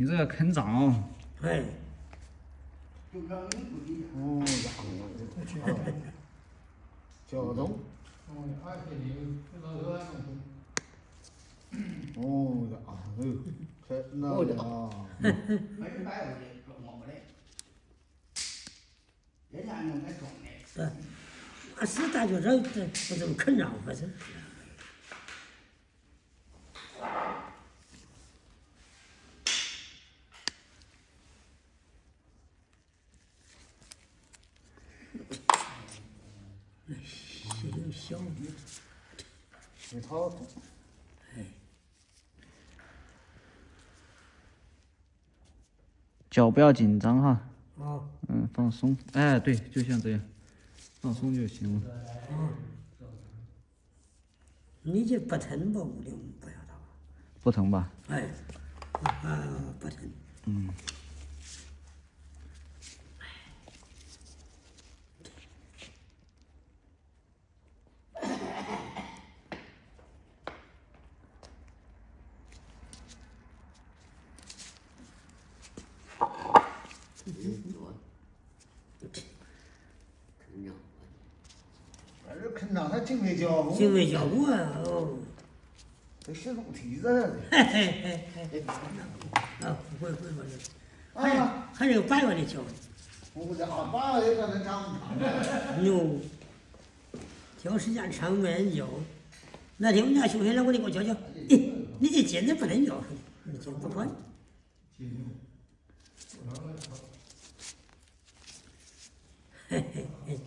你这个坑长。哎。哦，小东。哦呀，哎呦，这那呀。对，那是大学生，这怎么坑长不是？ 你掏，哎，脚不要紧张哈。啊。嗯，放松。哎，对，就像这样，放松就行了。嗯。你这不疼吧？五六不晓得。不疼吧？哎。啊，不疼。嗯。 精卫交过哦，这是弄蹄子。嘿嘿嘿嘿，啊，会玩的。哎呀，还有八万的交。我的啊，八万的可能长不长？哟，交时间长没有。那天我们家休息了，我得给我教教。你这简直不能教，你教不管。嘿嘿嘿。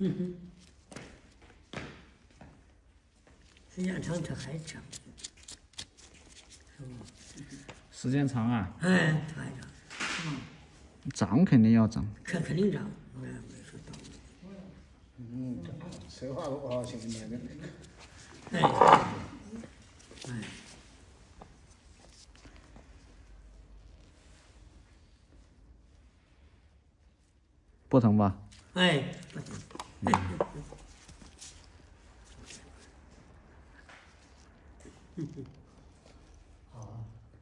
嗯哼，时间长这还长，时间长啊？哎，这还长。嗯，长肯定要长。肯定长。嗯，嗯，谁话都不好听的。哎，哎。 不疼吧？哎，不疼。嗯、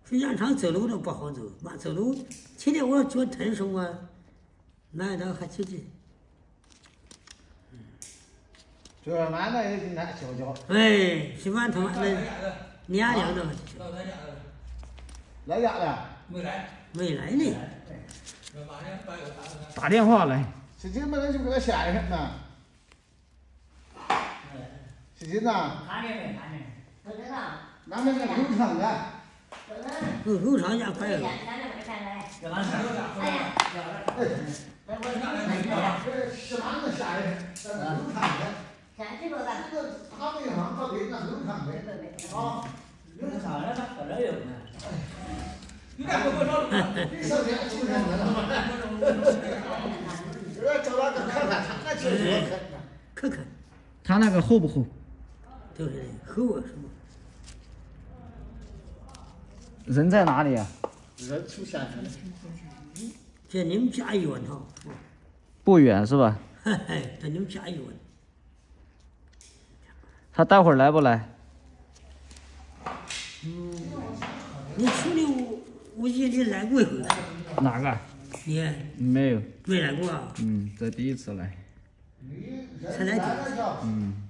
时间长走路都不好走，妈走路，今天我脚疼什么？难道还去去？主要俺那也难教教。哎，吃饭他妈的，你俺两个。到咱家了。来家了？没来。没来呢。 打电话来，使劲把人就给他显上呢。使劲呐！哪里？哪里？工厂的。工厂家快了。干嘛？哎呀！来，我上来。这是哪个显的？在哪工厂的？这个他们行到底哪工厂的？啊，工厂的他可能有呢。 你俩给我找路，这小姐出山门了。找那个看看，那就看看。他那个厚不厚？就是厚啊，是吗？人在哪里呀？人出山门了。在你们家远哈？不远是吧？嘿嘿，在你们家远。他待会儿来不来？嗯，你去了。 我记得你来过一回。哪个？你没有？没来过啊。嗯，这第一次来。才来。嗯。